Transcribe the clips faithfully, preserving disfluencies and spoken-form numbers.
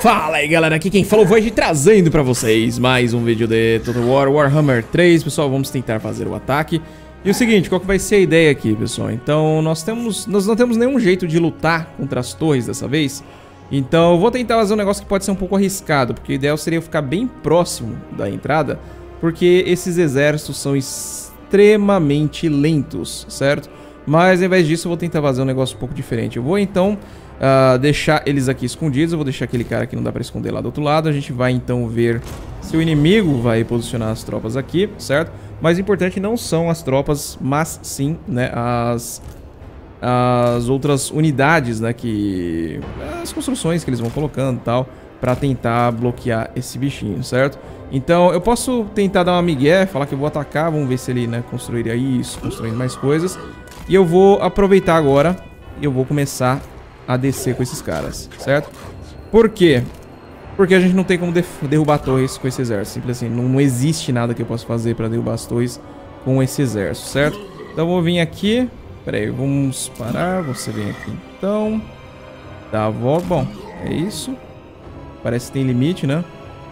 Fala aí galera, aqui quem falou hoje trazendo pra vocês mais um vídeo de Total War Warhammer três. Pessoal, vamos tentar fazer o ataque. E o seguinte, qual que vai ser a ideia aqui, pessoal? Então, nós temos, nós não temos nenhum jeito de lutar contra as torres dessa vez. Então, eu vou tentar fazer um negócio que pode ser um pouco arriscado, porque o ideal seria eu ficar bem próximo da entrada, porque esses exércitos são extremamente lentos, certo? Mas ao invés disso eu vou tentar fazer um negócio um pouco diferente. Eu vou então uh, deixar eles aqui escondidos. Eu vou deixar aquele cara que não dá pra esconder lá do outro lado. A gente vai então ver se o inimigo vai posicionar as tropas aqui, certo? Mas o importante não são as tropas, mas sim, né, as, as outras unidades, né, que... as construções que eles vão colocando e tal, pra tentar bloquear esse bichinho, certo? Então eu posso tentar dar uma migué, falar que eu vou atacar. Vamos ver se ele, né, construiria isso, construindo mais coisas. E eu vou aproveitar agora e eu vou começar a descer com esses caras, certo? Por quê? Porque a gente não tem como derrubar torres com esse exército. Simples assim, não, não existe nada que eu possa fazer pra derrubar as torres com esse exército, certo? Então eu vou vir aqui. Pera aí, vamos parar. Você vem aqui então. Dá a volta. Bom, é isso. Parece que tem limite, né?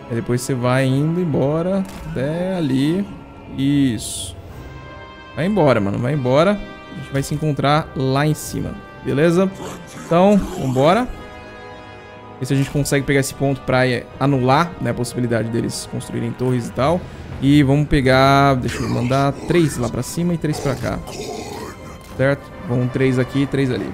Aí depois você vai indo embora até ali. Isso. Vai embora, mano. Vai embora. A gente vai se encontrar lá em cima, beleza? Então, vambora. Ver se a gente consegue pegar esse ponto pra anular, né, a possibilidade deles construírem torres e tal. E vamos pegar... deixa eu mandar três lá pra cima e três pra cá. Certo? Vão três aqui e três ali.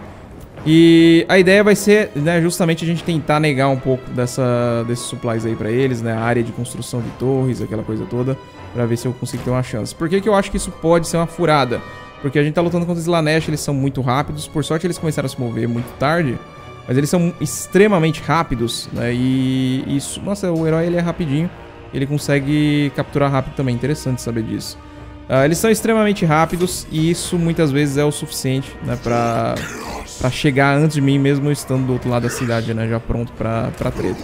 E a ideia vai ser, né, justamente a gente tentar negar um pouco dessa, desses supplies aí pra eles, né? A área de construção de torres, aquela coisa toda, pra ver se eu consigo ter uma chance. Por que que eu acho que isso pode ser uma furada? Porque a gente tá lutando contra os Slaanesh, eles são muito rápidos. Por sorte eles começaram a se mover muito tarde, mas eles são extremamente rápidos, né? E isso... nossa, o herói ele é rapidinho. Ele consegue capturar rápido também. Interessante saber disso. uh, Eles são extremamente rápidos e isso muitas vezes é o suficiente, né, pra, pra chegar antes de mim, mesmo eu estando do outro lado da cidade, né, já pronto pra, pra treta.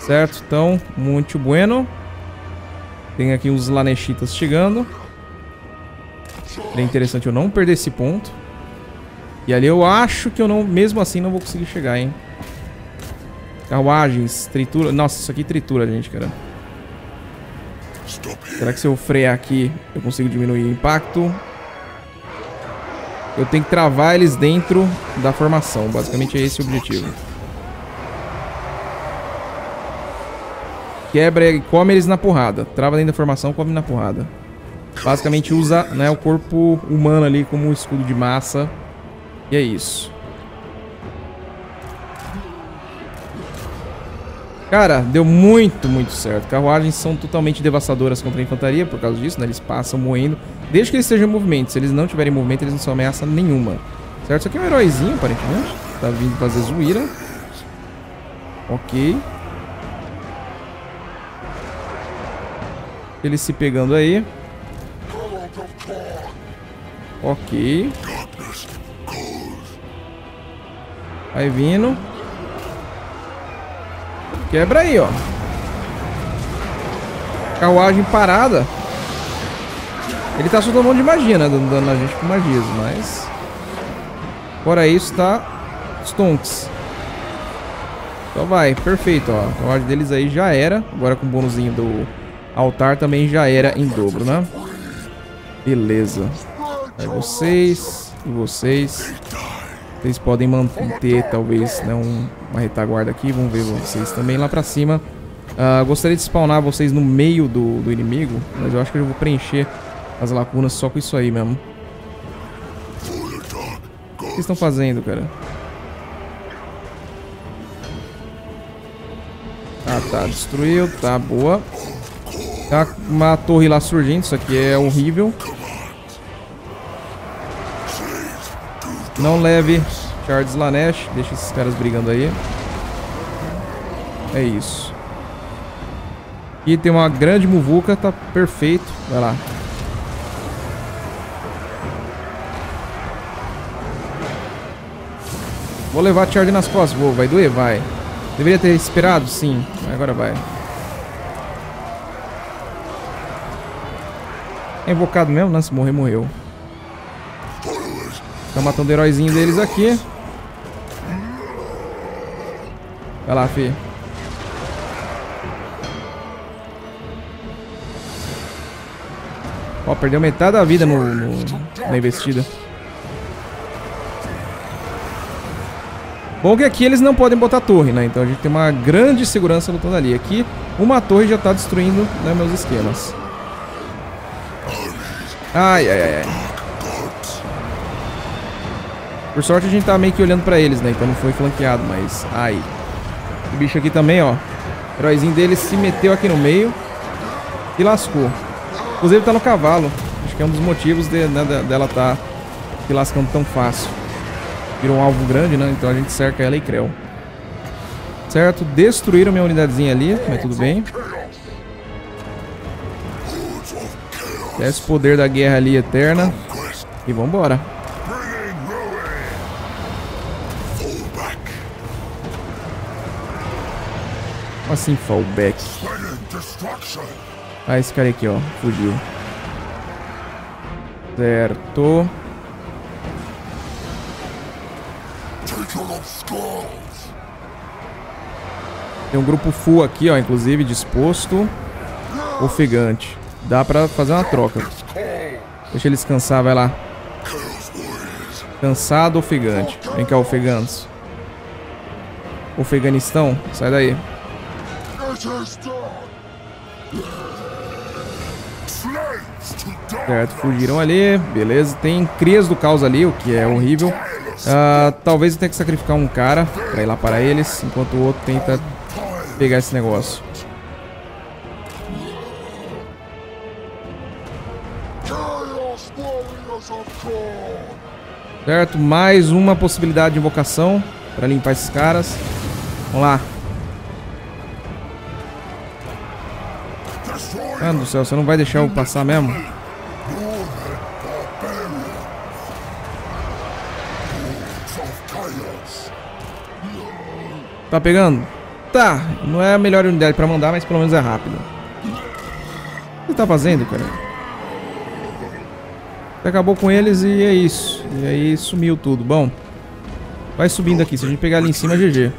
Certo? Então, muito bueno. Tem aqui os Slaaneshitas chegando. É interessante eu não perder esse ponto. E ali eu acho que eu não... mesmo assim não vou conseguir chegar, hein. Carruagens, tritura. Nossa, isso aqui tritura, gente, cara. Será que se eu frear aqui eu consigo diminuir o impacto? Eu tenho que travar eles dentro da formação. Basicamente é esse o objetivo. Quebra e come eles na porrada. Trava dentro da formação, come na porrada. Basicamente usa, né, o corpo humano ali como um escudo de massa. E é isso. Cara, deu muito, muito certo. Carruagens são totalmente devastadoras contra a infantaria por causa disso, né? Eles passam moendo. Desde que eles estejam em movimento. Se eles não tiverem movimento, eles não são ameaça nenhuma. Certo? Isso aqui é um heróizinho, aparentemente. Tá vindo fazer zoeira. Ok. Ele se pegando aí. Ok. Vai vindo. Quebra aí, ó. Carruagem parada. Ele tá soltando um monte de magia, né? Dando dano na gente com magias, mas... fora isso, tá... stonks. Então vai, perfeito, ó. A carruagem deles aí já era. Agora com o bônusinho do altar também já era em dobro, né? Beleza. Aí vocês e vocês. Vocês podem manter, talvez, né, um, uma retaguarda aqui. Vamos ver vocês também lá pra cima. Uh, gostaria de spawnar vocês no meio do, do inimigo, mas eu acho que eu vou preencher as lacunas só com isso aí mesmo. O que vocês estão fazendo, cara? Ah, tá. Destruiu. Tá, boa. Tá uma torre lá surgindo. Isso aqui é horrível. Não leve Charles Lanesh. Deixa esses caras brigando aí. É isso. E tem uma grande muvuca. Tá perfeito. Vai lá. Vou levar Charles nas costas. Vou. Vai doer? Vai. Deveria ter esperado? Sim. Agora vai. É invocado mesmo? Não, se morrer, morreu. Tá matando o heróizinho deles aqui. Vai lá, fi. Ó, perdeu metade da vida no, no, na investida. Bom que aqui eles não podem botar torre, né? Então a gente tem uma grande segurança lutando ali. Aqui, uma torre já tá destruindo, né, meus esquemas. Ai, ai, ai, ai. Por sorte a gente tá meio que olhando pra eles, né? Então não foi flanqueado, mas... Ai. O bicho aqui também, ó. O heróizinho dele se meteu aqui no meio. E lascou. Inclusive tá no cavalo. Acho que é um dos motivos de, né, dela tá se lascando tão fácil. Virou um alvo grande, né? Então a gente cerca ela e creu. Certo. Destruíram minha unidadezinha ali. Mas tudo bem. Desce o poder da guerra ali eterna. E vambora. Assim, fallback. Ah, esse cara aqui, ó. Fugiu. Certo. Tem um grupo full aqui, ó. Inclusive, disposto. Ofegante. Dá pra fazer uma troca. Deixa eles cansar, vai lá. Cansado, ofegante. Vem cá, ofegantes. Ofeganistão, sai daí. Certo, fugiram ali. Beleza, tem crias do caos ali, o que é horrível. uh, Talvez eu tenha que sacrificar um cara pra ir lá para eles, enquanto o outro tenta pegar esse negócio. Certo, mais uma possibilidade de invocação pra limpar esses caras. Vamos lá. Mano do céu, você não vai deixar eu passar mesmo? Tá pegando? Tá, não é a melhor unidade pra mandar, mas pelo menos é rápido. O que tá fazendo, cara? Você acabou com eles e é isso. E aí sumiu tudo, bom. Vai subindo aqui, se a gente pegar ali em cima é G G.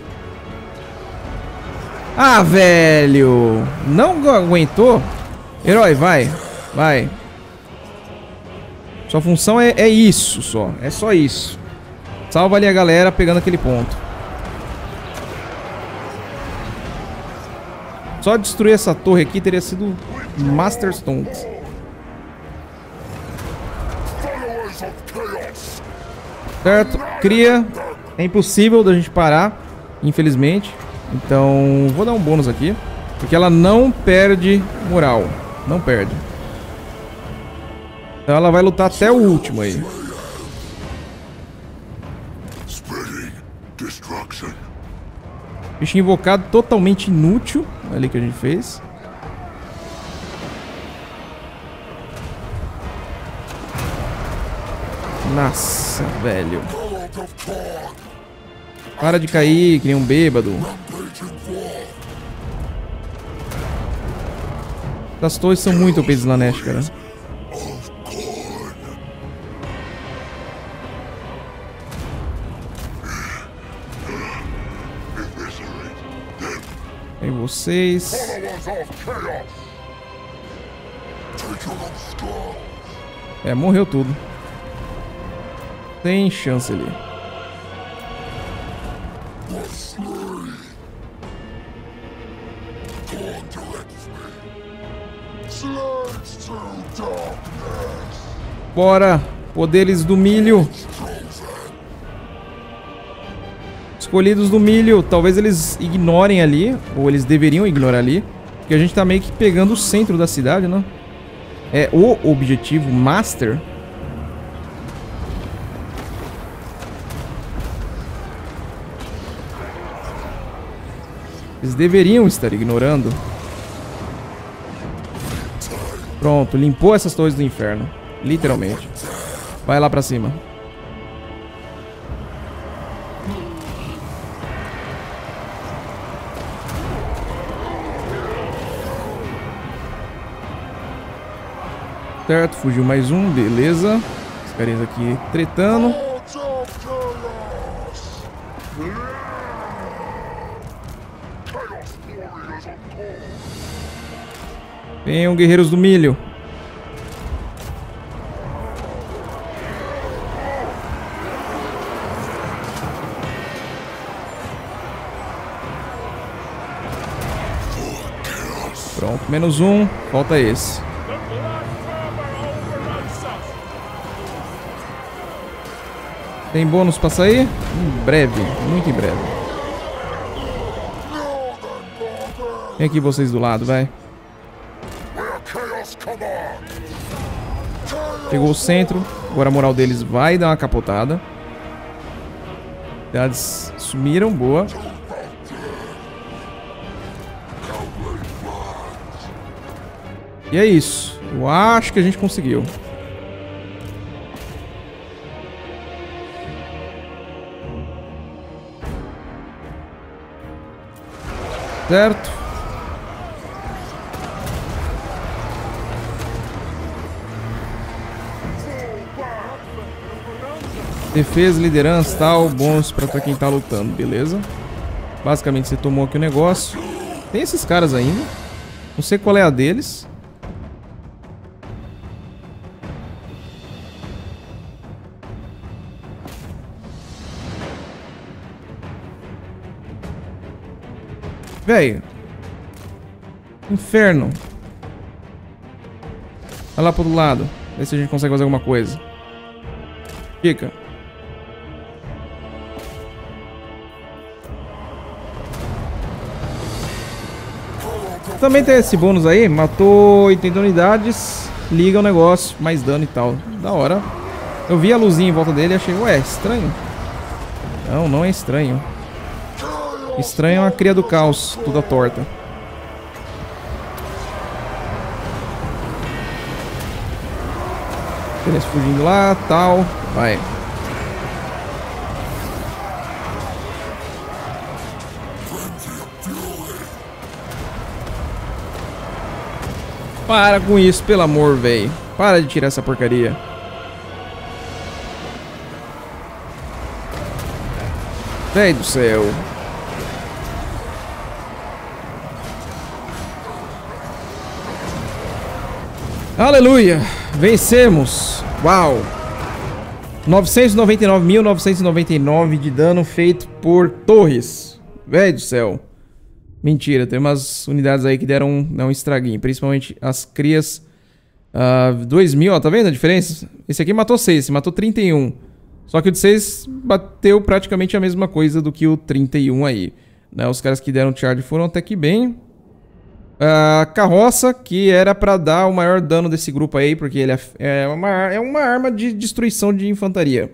Ah, velho! Não aguentou? Herói, vai, vai. Sua função é, é isso só, é só isso. Salva ali a galera pegando aquele ponto. Só destruir essa torre aqui teria sido Master Stones. Certo, cria. É impossível da gente parar, infelizmente. Então vou dar um bônus aqui, porque ela não perde moral. Não perde. Então ela vai lutar até o último aí. Bicho invocado totalmente inútil. Ali que a gente fez. Nossa, velho. Para de cair, que nem um bêbado. As torres são muito O P de Slaanesh, cara. Tem vocês. É, morreu tudo. Tem chance ali. Bora, poderes do milho. Escolhidos do milho. Talvez eles ignorem ali. Ou eles deveriam ignorar ali, porque a gente tá meio que pegando o centro da cidade, né? É o objetivo master. Eles deveriam estar ignorando. Pronto, limpou essas torres do inferno. Literalmente. Vai lá pra cima. Certo, fugiu mais um, beleza. Os caras aqui tretando. Venham, guerreiros do milho. Pronto, menos um. Falta esse. Tem bônus pra sair? Em breve, muito em breve. Vem aqui vocês do lado, vai. Pegou o centro. Agora a moral deles vai dar uma capotada. Eles sumiram, boa. E é isso. Eu acho que a gente conseguiu. Certo. Defesa, liderança, tal, bons pra quem tá lutando, beleza? Basicamente você tomou aqui o negócio. Tem esses caras ainda. Não sei qual é a deles. Velho. Inferno. Vai lá pro outro lado. Vê se a gente consegue fazer alguma coisa. Fica. Também tem esse bônus aí. Matou oitenta unidades. Liga o negócio. Mais dano e tal. Da hora. Eu vi a luzinha em volta dele e achei... Ué, estranho. Não, não é estranho. Estranho é uma cria do caos, toda torta. Eles fugindo lá, tal. Vai. Para com isso, pelo amor, velho. Para de tirar essa porcaria. Véi do céu. Aleluia! Vencemos! Uau! novecentos e noventa e nove mil novecentos e noventa e nove de dano feito por torres. Véi do céu. Mentira, tem umas unidades aí que deram um, um estraguinho. Principalmente as crias. Uh, dois mil, ó, tá vendo a diferença? Esse aqui matou seis, esse matou trinta e um. Só que o de seis bateu praticamente a mesma coisa do que o trinta e um aí. Né? Os caras que deram charge foram até que bem... A carroça, que era pra dar o maior dano desse grupo aí, porque ele é uma, é uma arma de destruição de infantaria.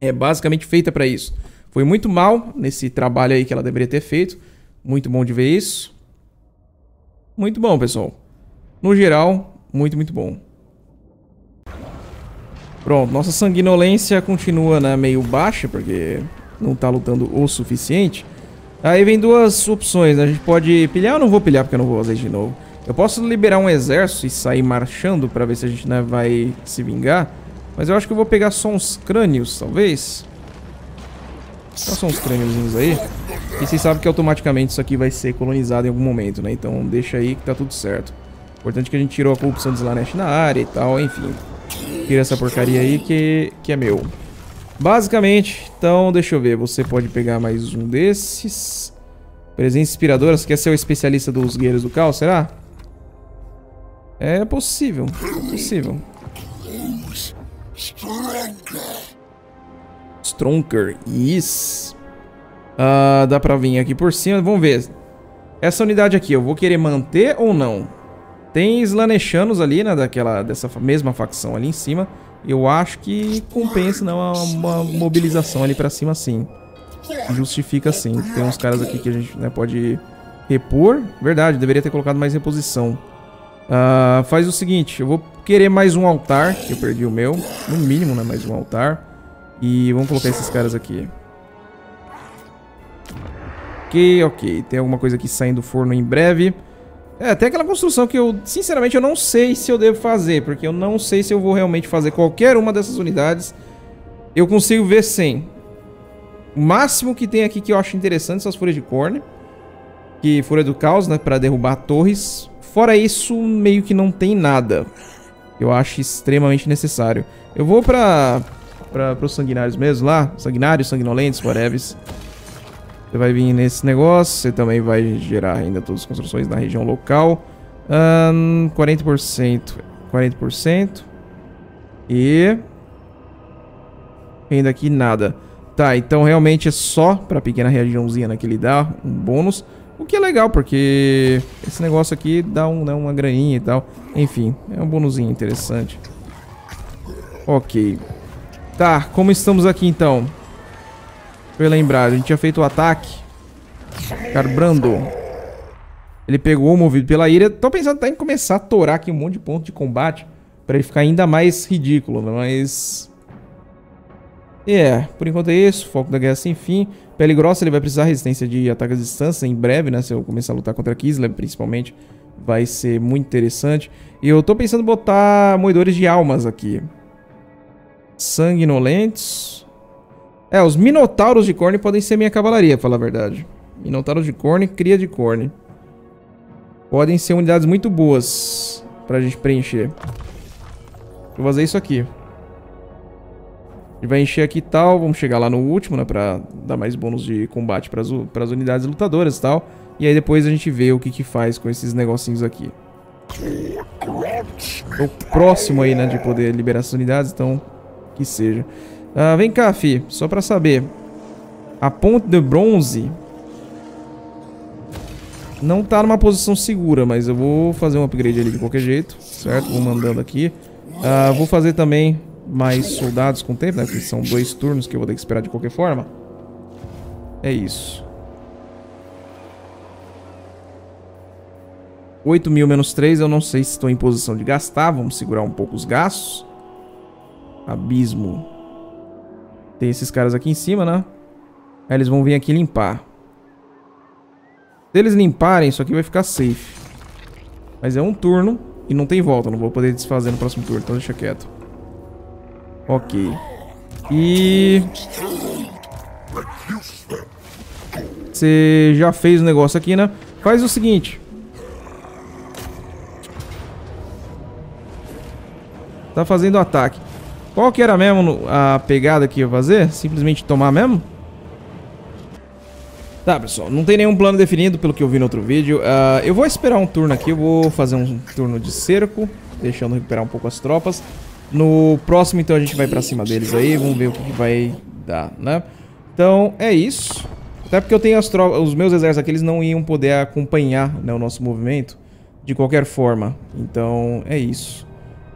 É basicamente feita pra isso. Foi muito mal nesse trabalho aí que ela deveria ter feito. Muito bom de ver isso. Muito bom, pessoal. No geral, muito, muito bom. Pronto, nossa sanguinolência continua, né, meio baixa, porque não tá lutando o suficiente. Aí vem duas opções, né? A gente pode pilhar ou não vou pilhar, porque eu não vou fazer de novo. Eu posso liberar um exército e sair marchando pra ver se a gente, né, vai se vingar. Mas eu acho que eu vou pegar só uns crânios, talvez. Só uns crâniozinhos aí. E vocês sabem que automaticamente isso aqui vai ser colonizado em algum momento, né? Então deixa aí que tá tudo certo. Importante que a gente tirou a corrupção de Slaanesh na área e tal, enfim. Tira essa porcaria aí que, que é meu. Basicamente, então, deixa eu ver. Você pode pegar mais um desses. Presença inspiradora. Você quer ser o especialista dos guerreiros do caos, será? É possível. É possível. Stronker. Yes. Ah, dá pra vir aqui por cima. Vamos ver. Essa unidade aqui, eu vou querer manter ou não? Tem Slaaneshanos ali, né? Daquela, dessa mesma facção ali em cima. Eu acho que compensa, não, uma mobilização ali pra cima, sim. Justifica, sim. Tem uns caras aqui que a gente, né, pode repor. Verdade, deveria ter colocado mais reposição. Uh, faz o seguinte, eu vou querer mais um altar, que eu perdi o meu. No mínimo, né, mais um altar. E vamos colocar esses caras aqui. Ok, ok. Tem alguma coisa aqui saindo do forno em breve. É, até aquela construção que eu, sinceramente, eu não sei se eu devo fazer, porque eu não sei se eu vou realmente fazer qualquer uma dessas unidades. Eu consigo ver sem. O máximo que tem aqui que eu acho interessante são as Fúrias de Khorne, que Fúria do Caos, né, pra derrubar torres. Fora isso, meio que não tem nada. Eu acho extremamente necessário. Eu vou pra... pra pros sanguinários mesmo lá. Sanguinários, sanguinolentos, whatever. Você vai vir nesse negócio. Você também vai gerar ainda todas as construções na região local. Um, quarenta por cento. quarenta por cento. E... ainda aqui nada. Tá, então realmente é só pra pequena regiãozinha, né, que ele dá um bônus. O que é legal, porque esse negócio aqui dá, um, dá uma graninha e tal. Enfim, é um bônusinho interessante. Ok. Tá, como estamos aqui então? Deixa eu lembrar, a gente tinha feito o ataque. Skarbrand. Ele pegou, movido pela ira. Tô pensando até em começar a torar aqui um monte de ponto de combate pra ele ficar ainda mais ridículo, mas... é, yeah, por enquanto é isso. Foco da guerra sem fim. Pele grossa, ele vai precisar de resistência de ataques à distância em breve, né? Se eu começar a lutar contra Kislev, principalmente, vai ser muito interessante. E eu tô pensando em botar moedores de almas aqui. Sanguinolentos. É, os Minotauros de Khorne podem ser minha cavalaria, pra falar a verdade. Minotauros de Khorne, cria de Khorne. Podem ser unidades muito boas pra gente preencher. Vou fazer isso aqui. Ele vai encher aqui e tal, vamos chegar lá no último, né, pra dar mais bônus de combate pras, pras unidades lutadoras e tal. E aí depois a gente vê o que que faz com esses negocinhos aqui. Tô próximo aí, né, de poder liberar essas unidades, então que seja. Ah, vem cá, fi, só pra saber. A ponte de bronze não tá numa posição segura, mas eu vou fazer um upgrade ali de qualquer jeito, certo? Vou mandando aqui. Ah, vou fazer também... mais soldados com o tempo, né? Porque são dois turnos que eu vou ter que esperar de qualquer forma. É isso. oito mil menos três, eu não sei se estou em posição de gastar. Vamos segurar um pouco os gastos. Abismo. Tem esses caras aqui em cima, né? Aí eles vão vir aqui limpar. Se eles limparem, isso aqui vai ficar safe. Mas é um turno e não tem volta. Não vou poder desfazer no próximo turno, então deixa quieto. Ok. E... você já fez o negócio aqui, né? Faz o seguinte. Tá fazendo o ataque. Qual que era mesmo a pegada que ia fazer? Simplesmente tomar mesmo? Tá, pessoal. Não tem nenhum plano definido, pelo que eu vi no outro vídeo. Uh, eu vou esperar um turno aqui. Eu vou fazer um turno de cerco, deixando recuperar um pouco as tropas. No próximo, então, a gente vai pra cima deles aí. Vamos ver o que, que vai dar, né? Então, é isso. Até porque eu tenho as tropas, os meus exércitos aqui, eles não iam poder acompanhar, né, o nosso movimento de qualquer forma. Então, é isso.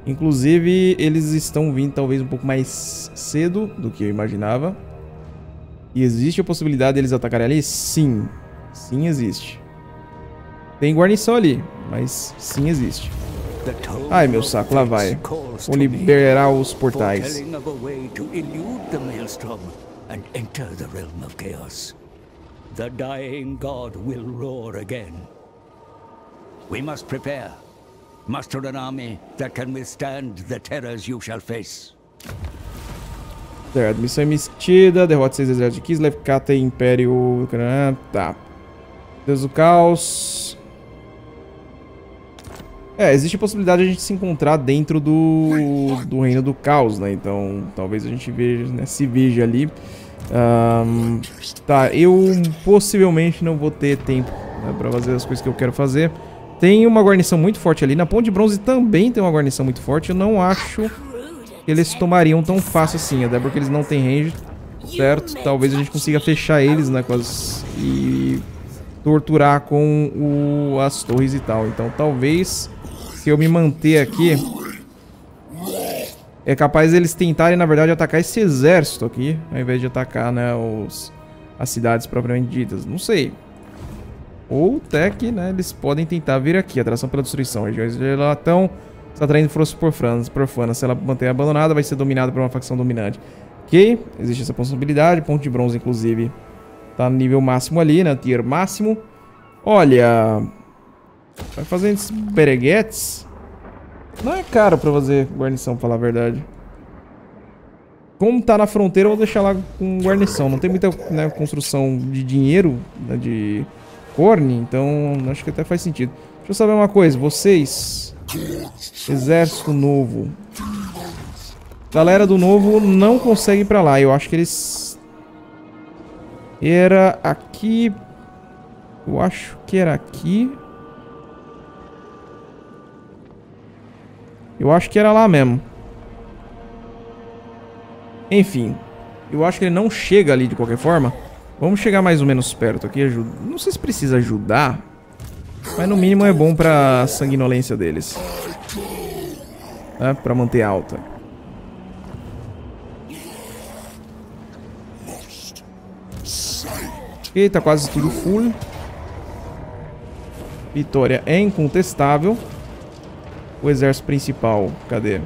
Inclusive, eles estão vindo talvez um pouco mais cedo do que eu imaginava. E existe a possibilidade deles atacarem ali? Sim. Sim, existe. Tem guarnição ali, mas sim, existe. Ai, meu saco, lá vai. Vou liberar os portais. Certo, missão emitida. Derrota seis exércitos de Kislev, cata e Império. Tá. Deus do Caos. É, existe a possibilidade de a gente se encontrar dentro do, do Reino do Caos, né? Então, talvez a gente veja, né, se veja ali. Um, tá, eu possivelmente não vou ter tempo, né, pra fazer as coisas que eu quero fazer. Tem uma guarnição muito forte ali. Na Ponte de Bronze também tem uma guarnição muito forte. Eu não acho que eles tomariam tão fácil assim, até porque eles não têm range, certo? Talvez a gente consiga fechar eles, né, com as... e torturar com o, as torres e tal. Então, talvez... se eu me manter aqui, é capaz eles tentarem, na verdade, atacar esse exército aqui, ao invés de atacar, né, os, as cidades propriamente ditas. Não sei. Ou até que, né, eles podem tentar vir aqui. Atração pela destruição. Regiões de latão está atraindo forças profanas. Se ela manter abandonada, vai ser dominada por uma facção dominante. Ok. Existe essa possibilidade. Ponto de bronze, inclusive, está no nível máximo ali, né? Tier máximo. Olha... vai fazendo esses bereguetes. Não é caro pra fazer guarnição, pra falar a verdade. Como tá na fronteira, eu vou deixar lá com guarnição. Não tem muita, né, construção de dinheiro, né, de Khorne, então acho que até faz sentido. Deixa eu saber uma coisa, vocês, exército novo, galera do novo não consegue ir pra lá. Eu acho que eles Era aqui. Eu acho que era aqui. Eu acho que era lá mesmo. Enfim. Eu acho que ele não chega ali de qualquer forma. Vamos chegar mais ou menos perto aqui. Ajuda. Não sei se precisa ajudar. Mas no mínimo é bom pra sanguinolência deles. Tá? Pra manter alta. Ok, tá quase tudo full. Vitória é incontestável. O exército principal, cadê?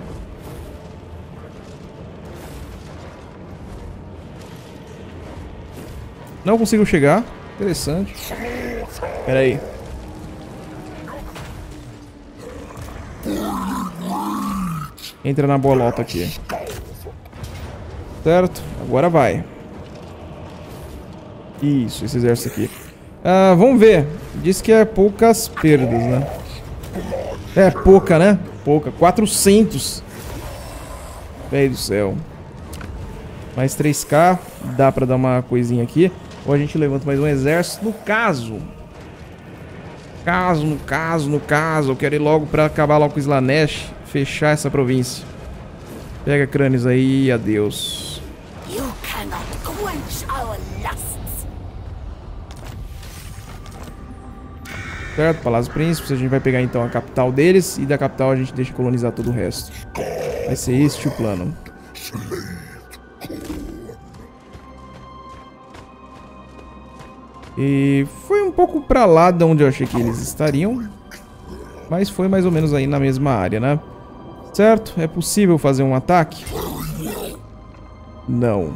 Não consigo chegar. Interessante. Pera aí. Entra na bolota aqui. Certo, agora vai. Isso, esse exército aqui. Ah, vamos ver. Diz que é poucas perdas, né? É pouca, né? Pouca. quatrocentos. Véi do céu. Mais três K. Dá pra dar uma coisinha aqui. Ou a gente levanta mais um exército. No caso. Caso, no caso, no caso. Eu quero ir logo pra acabar logo com o Slaanesh. Fechar essa província. Pega crânios aí e adeus. You cannot quench our lust. Certo, Palácio Príncipes, a gente vai pegar então a capital deles e da capital a gente deixa colonizar todo o resto. Vai ser este o plano. E foi um pouco pra lá de onde eu achei que eles estariam, mas foi mais ou menos aí na mesma área, né? Certo, é possível fazer um ataque? Não.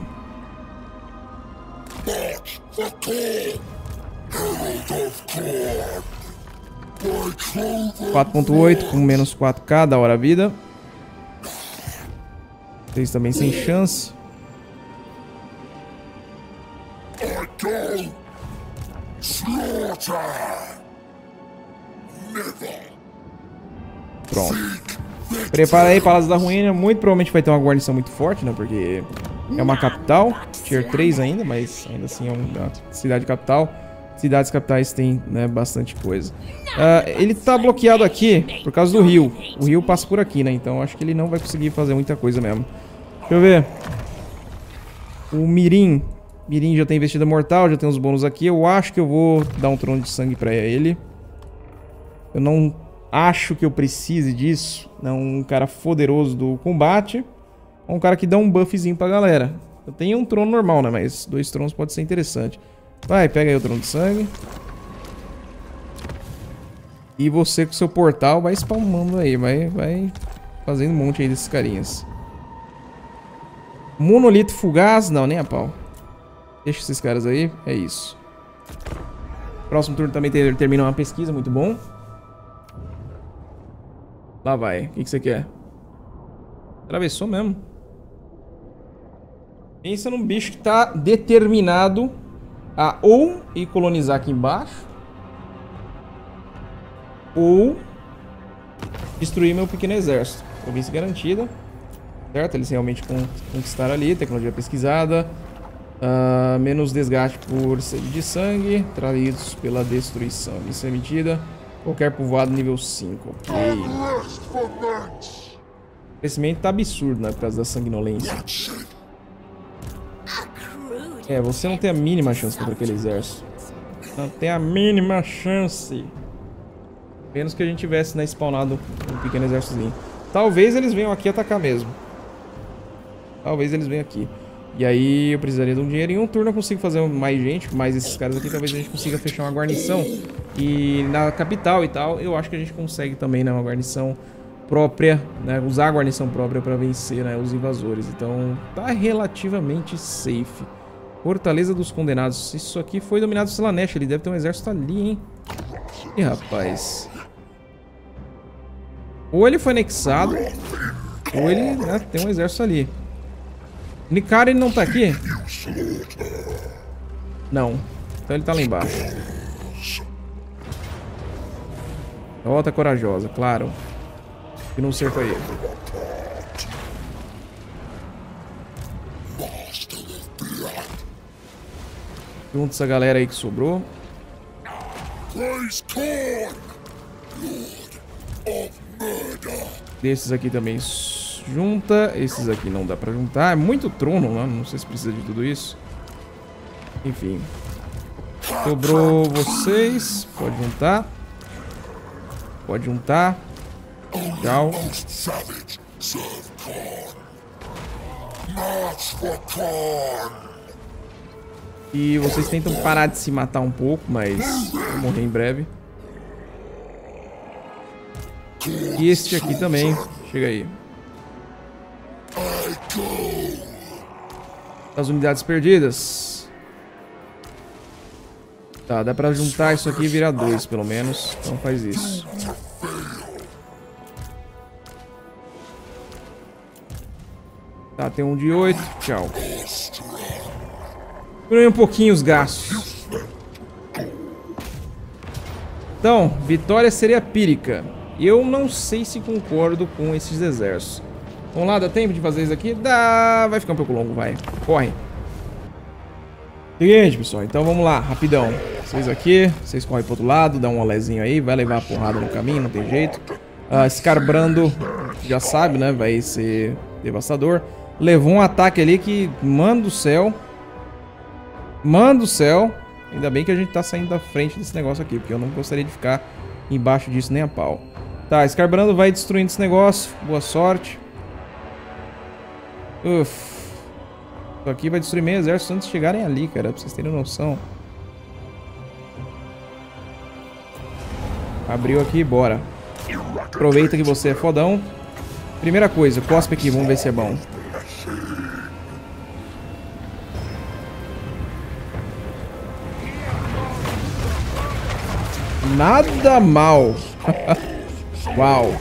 quatro ponto oito com menos quatro K, da hora a vida. Vocês também sem chance. Pronto. Prepara aí, Palácio da Ruína. Muito provavelmente vai ter uma guarnição muito forte, né? Porque é uma capital. Tier três ainda, mas ainda assim é uma cidade capital. Cidades capitais tem, né, bastante coisa. Uh, ele tá bloqueado aqui por causa do rio. O rio passa por aqui, né? Então acho que ele não vai conseguir fazer muita coisa mesmo. Deixa eu ver. O Mirim. Mirim já tem investida mortal, já tem uns bônus aqui. Eu acho que eu vou dar um trono de sangue pra ele. Eu não acho que eu precise disso. É um cara poderoso do combate. É um cara que dá um buffzinho pra galera. Eu tenho um trono normal, né? Mas dois tronos pode ser interessante. Vai, pega aí o trono de sangue. E você com seu portal vai spamando aí. Vai, vai fazendo um monte aí desses carinhas. Monolito fugaz. Não, nem a pau. Deixa esses caras aí. É isso. Próximo turno também ter, termina uma pesquisa. Muito bom. Lá vai. O que, que você quer? Atravessou mesmo. Pensa num bicho que tá determinado... Ah, ou ir colonizar aqui embaixo, ou destruir meu pequeno exército. Província garantida. Certo? Eles realmente conquistaram ali. Tecnologia pesquisada. Uh, menos desgaste por sede de sangue. Traídos pela destruição. Isso é medida. Qualquer povoado nível cinco. Ok. O crescimento tá absurdo, né? Por causa da sanguinolência. É, você não tem a mínima chance contra aquele exército. Não tem a mínima chance. Menos que a gente tivesse, né, spawnado um pequeno exércitozinho. Talvez eles venham aqui atacar mesmo. Talvez eles venham aqui. E aí eu precisaria de um dinheiro. Em um turno eu consigo fazer mais gente, mais esses caras aqui. Talvez a gente consiga fechar uma guarnição. E na capital e tal, eu acho que a gente consegue também, né, uma guarnição própria, né, usar a guarnição própria pra vencer, né, os invasores. Então tá relativamente safe. Fortaleza dos Condenados. Isso aqui foi dominado pelo Slaanesh. Ele deve ter um exército ali, hein? Ih, rapaz. Ou ele foi anexado, ou ele, né, tem um exército ali. Nikari, ele não tá aqui? Não. Então ele tá lá embaixo. Volta corajosa, claro. E não cercou ele. Junta essa galera aí que sobrou. Desses aqui também junta. Esses aqui não dá pra juntar. É muito trono, né? Não sei se precisa de tudo isso. Enfim. Sobrou vocês. Pode juntar. Pode juntar. Legal. E vocês tentam parar de se matar um pouco, mas vão morrer em breve. E este aqui também. Chega aí. As unidades perdidas. Tá, dá pra juntar isso aqui e virar dois, pelo menos. Então faz isso. Tá, tem um de oito. Tchau. Diminui um pouquinho os gastos. Então, vitória seria pírica. E eu não sei se concordo com esses exércitos. Vamos lá, dá tempo de fazer isso aqui? Dá. Vai ficar um pouco longo, vai. Corre. Seguinte, pessoal. Então vamos lá, rapidão. Vocês aqui, vocês correm pro outro lado, dá um olezinho aí. Vai levar a porrada no caminho, não tem jeito. Uh, Skarbrand, já sabe, né? Vai ser devastador. Levou um ataque ali que, mano do céu. Mano do céu. Ainda bem que a gente tá saindo da frente desse negócio aqui, porque eu não gostaria de ficar embaixo disso nem a pau. Tá, Skarbrand vai destruindo esse negócio. Boa sorte. Uff. Isso aqui vai destruir meio exército antes de chegarem ali, cara. Pra vocês terem noção. Abriu aqui, bora. Aproveita que você é fodão. Primeira coisa, cospe aqui, vamos ver se é bom. Nada mal. Uau.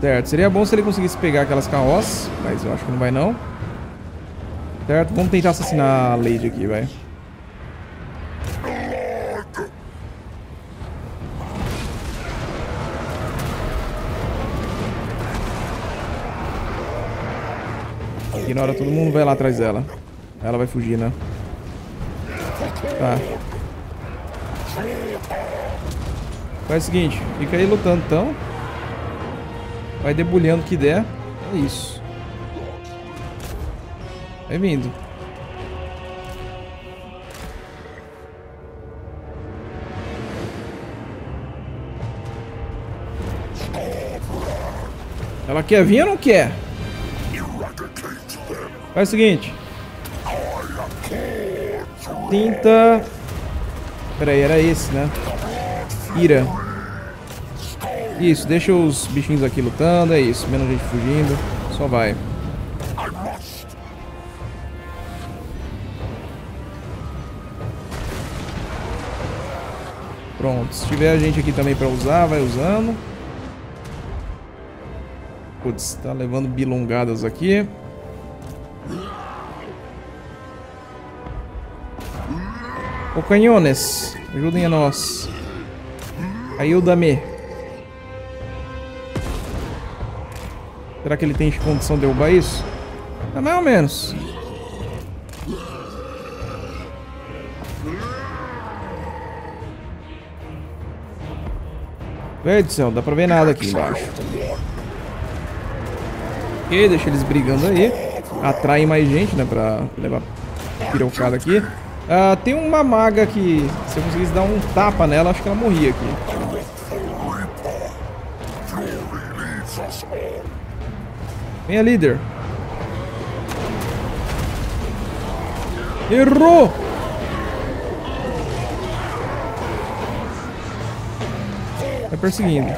Certo, seria bom se ele conseguisse pegar aquelas carroças, mas eu acho que não vai não. Certo, vamos tentar assassinar a Lady aqui, vai. Ignora todo mundo, vai lá atrás dela. Ela vai fugir, né? Tá. Faz o seguinte, fica aí lutando então. Vai debulhando o que der. É isso. Vai vindo. Ela quer vir ou não quer? Faz o seguinte. Tinta. Peraí, era esse, né? Ira. Isso, deixa os bichinhos aqui lutando, é isso, menos gente fugindo, só vai. Pronto, se tiver a gente aqui também pra usar, vai usando. Putz, tá levando bilongadas aqui. Ô canhones, ajudem a nós. Ajuda-me. Será que ele tem condição de derrubar isso? É mais ou menos. Velho do céu, não dá pra ver nada aqui embaixo. Ok, deixa eles brigando aí. Atrai mais gente, né, pra levar pirocada aqui. Ah, tem uma maga que, se eu conseguisse dar um tapa nela, acho que ela morria aqui. Vem a líder. Errou! Vai perseguindo.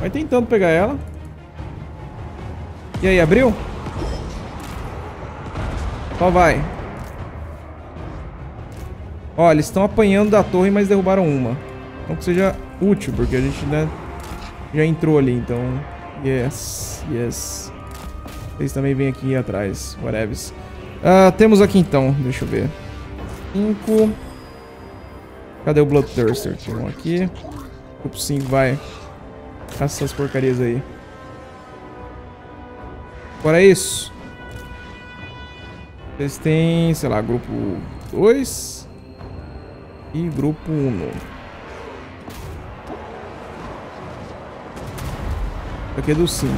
Vai tentando pegar ela. E aí, abriu? Só vai. Ó, eles estão apanhando da torre, mas derrubaram uma. Então que seja útil, porque a gente, né, já entrou ali, então... Yes, yes. Vocês também vêm aqui atrás, whatever. Uh, temos aqui então, deixa eu ver. cinco. Cadê o Bloodthirster? Tem um aqui. Grupo cinco, vai. Caça essas porcarias aí. Fora isso, eles têm, sei lá, grupo dois e grupo um. Aqui é do cinco.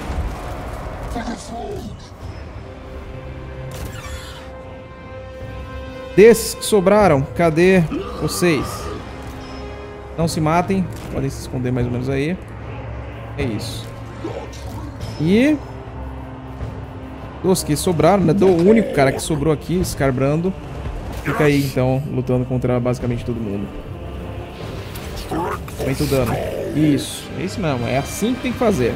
Desses que sobraram, cadê vocês? Não se matem. Podem se esconder mais ou menos aí. É isso. E dos que sobraram, né? Do único cara que sobrou aqui, Skarbrand, fica aí então, lutando contra basicamente todo mundo. Aumenta o dano. Isso, é isso mesmo. É assim que tem que fazer.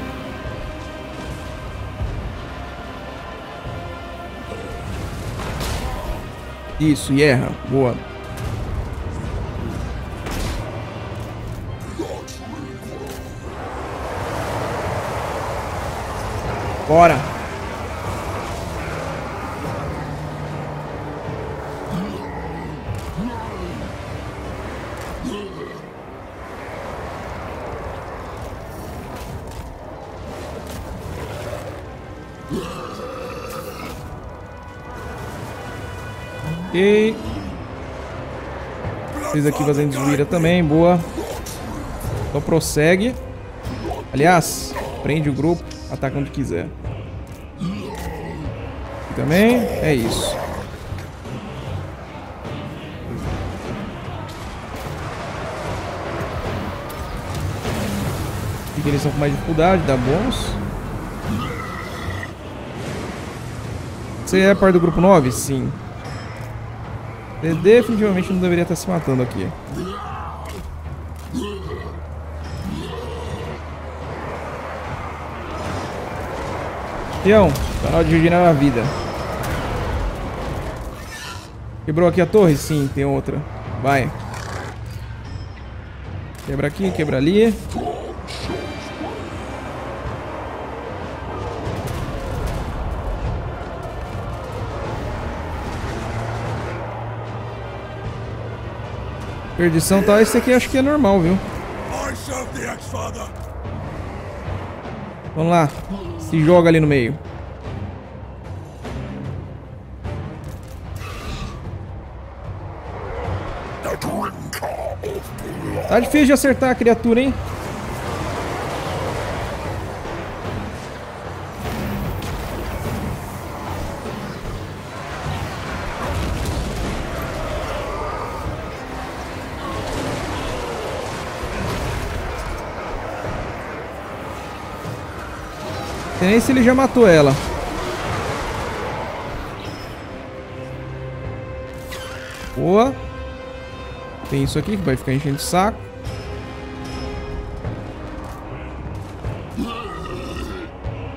Isso, e erra. Boa. Bora. Ok. Vocês aqui fazendo desvira também, boa. Então prossegue. Aliás, prende o grupo, ataca onde quiser. E também é isso. Aqui eles são com mais dificuldade, dá bônus. Você é parte do grupo nove? Sim. Você definitivamente não deveria estar se matando aqui. Campeão, tá na hora de regenerar a vida. Quebrou aqui a torre? Sim, tem outra. Vai. Quebra aqui, quebra ali. Perdição, tá? Esse aqui acho que é normal, viu? Vamos lá. Se joga ali no meio. Tá difícil de acertar a criatura, hein? Nem se ele já matou ela. Boa. Tem isso aqui que vai ficar enchendo o saco.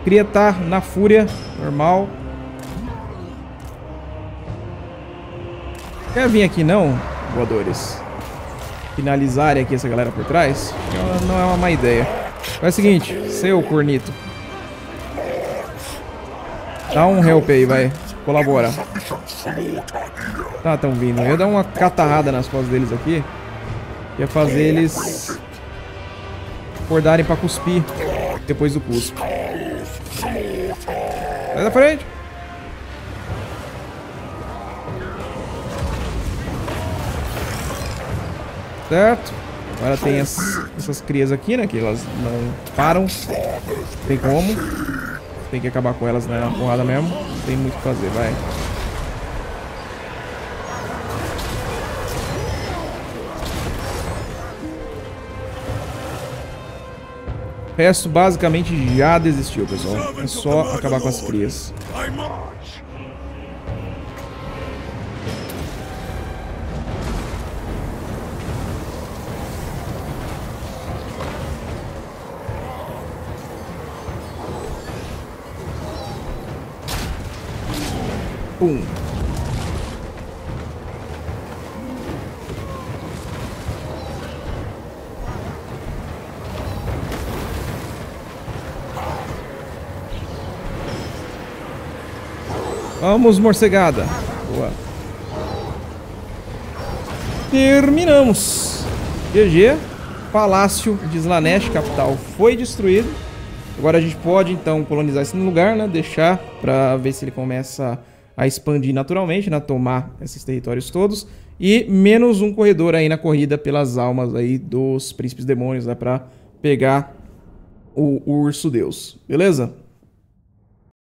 Cria tá na fúria. Normal. Quer vir aqui não, voadores? Finalizarem aqui essa galera por trás? Não é uma má ideia. Faz o seguinte, seu cornito. Dá um help aí, vai. Colabora. Tá, tão vindo. Eu ia dar uma catarrada nas costas deles aqui. Ia fazer eles acordarem pra cuspir depois do cuspo. Sai da frente! Certo. Agora tem as, essas crias aqui, né? Que elas não param. Não tem como. Tem que acabar com elas, né? Na porrada mesmo. Não tem muito o que fazer, vai. O resto basicamente já desistiu, pessoal. É só acabar com as crias. Um. Vamos, morcegada. Boa. Terminamos. G G. Palácio de Slaanesh, capital, foi destruído. Agora a gente pode, então, colonizar esse lugar, né? Deixar para ver se ele começa a expandir naturalmente, né? Tomar esses territórios todos. E menos um corredor aí na corrida pelas almas aí dos príncipes demônios, né? Para pegar o urso-deus, beleza?